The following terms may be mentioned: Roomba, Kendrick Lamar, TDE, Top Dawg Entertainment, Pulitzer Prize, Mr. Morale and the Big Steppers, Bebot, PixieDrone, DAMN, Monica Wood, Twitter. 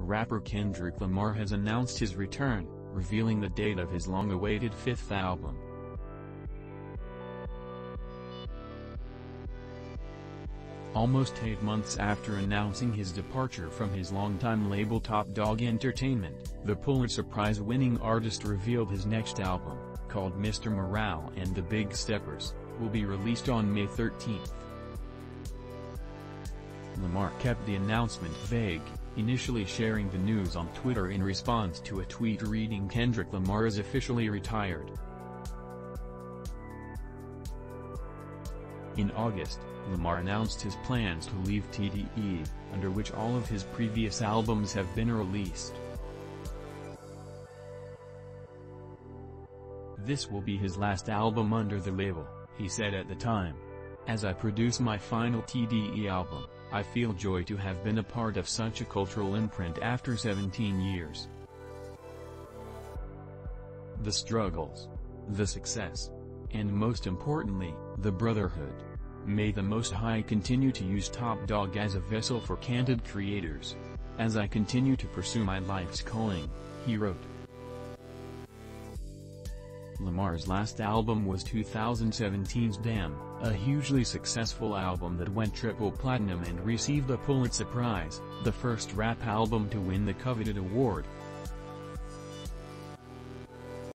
rapper Kendrick Lamar has announced his return, revealing the date of his long-awaited fifth album. Almost 8 months after announcing his departure from his longtime label Top Dawg Entertainment, the Pulitzer Prize-winning artist revealed his next album, called Mr. Morale and the Big Steppers, will be released on May 13th. Lamar kept the announcement vague, initially sharing the news on Twitter in response to a tweet reading Kendrick Lamar is officially retired. In August, Lamar announced his plans to leave TDE, under which all of his previous albums have been released. This will be his last album under the label, he said at the time. As I produce my final TDE album, I feel joy to have been a part of such a cultural imprint after 17 years. The struggles, the success, and most importantly, the brotherhood. May the Most High continue to use Top Dawg as a vessel for candid creators. As I continue to pursue my life's calling, he wrote. Lamar's last album was 2017's Damn, a hugely successful album that went triple platinum and received a Pulitzer Prize, the first rap album to win the coveted award.